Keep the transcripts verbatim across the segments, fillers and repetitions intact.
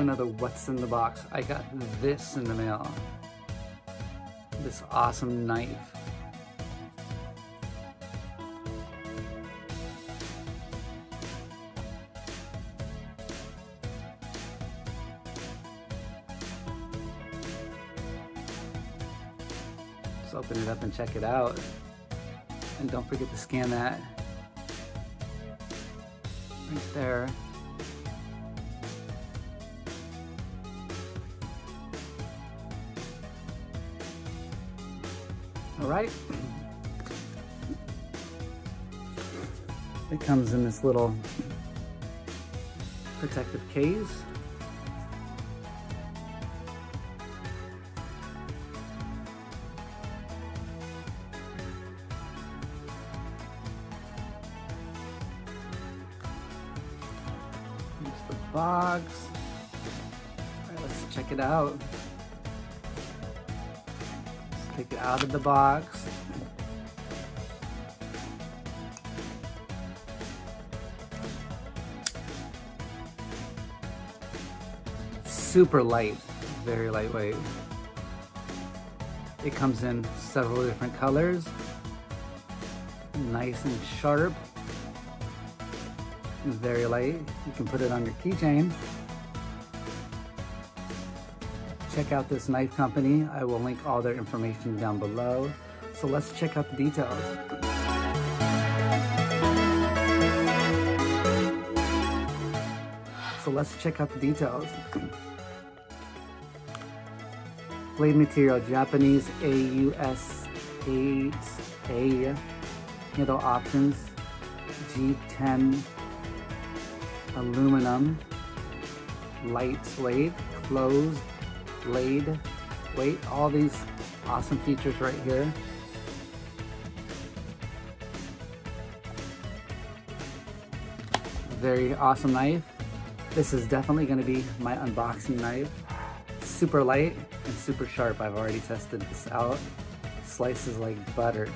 to another What's in the Box. I got this in the mail. This awesome knife. Let's open it up and check it out. And don't forget to scan that. Right there. All right. It comes in this little protective case. Here's the box. All right, let's check it out. Take it out of the box. Super light, very lightweight. It comes in several different colors. Nice and sharp. And very light. You can put it on your keychain. Check out this knife company. I will link all their information down below. So let's check out the details. So let's check out the details. Blade material, Japanese A U S eight A. Handle options, G ten. Aluminum. Lightweight, closed. Blade, weight, all these awesome features right here. Very awesome knife. This is definitely going to be my unboxing knife. Super light and super sharp. I've already tested this out. Slices like butter.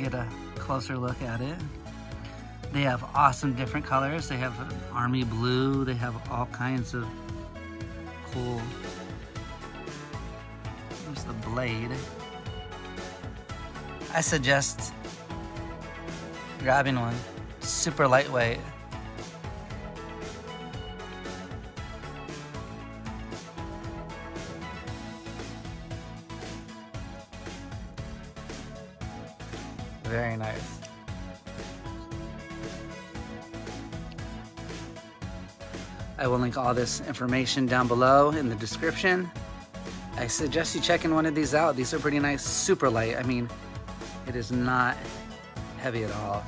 Get a closer look at it. They have awesome different colors. They have army blue. They have all kinds of cool. There's the blade. I suggest grabbing one. Super lightweight. Very nice. I will link all this information down below in the description. I suggest you checking one of these out. These are pretty nice, super light. I mean, it is not heavy at all.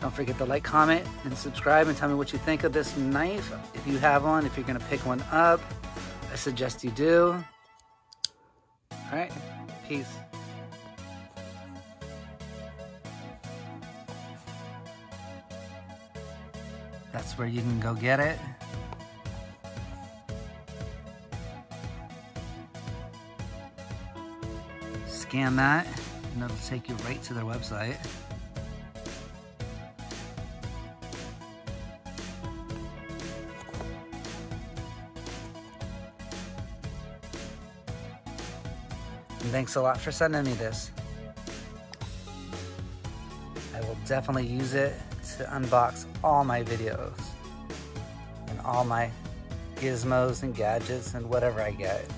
Don't forget to like, comment, and subscribe, and tell me what you think of this knife. If you have one, if you're gonna pick one up, I suggest you do. All right, peace. That's where you can go get it. Scan that, and it'll take you right to their website. And thanks a lot for sending me this. I will definitely use it to unbox all my videos and all my gizmos and gadgets and whatever I get.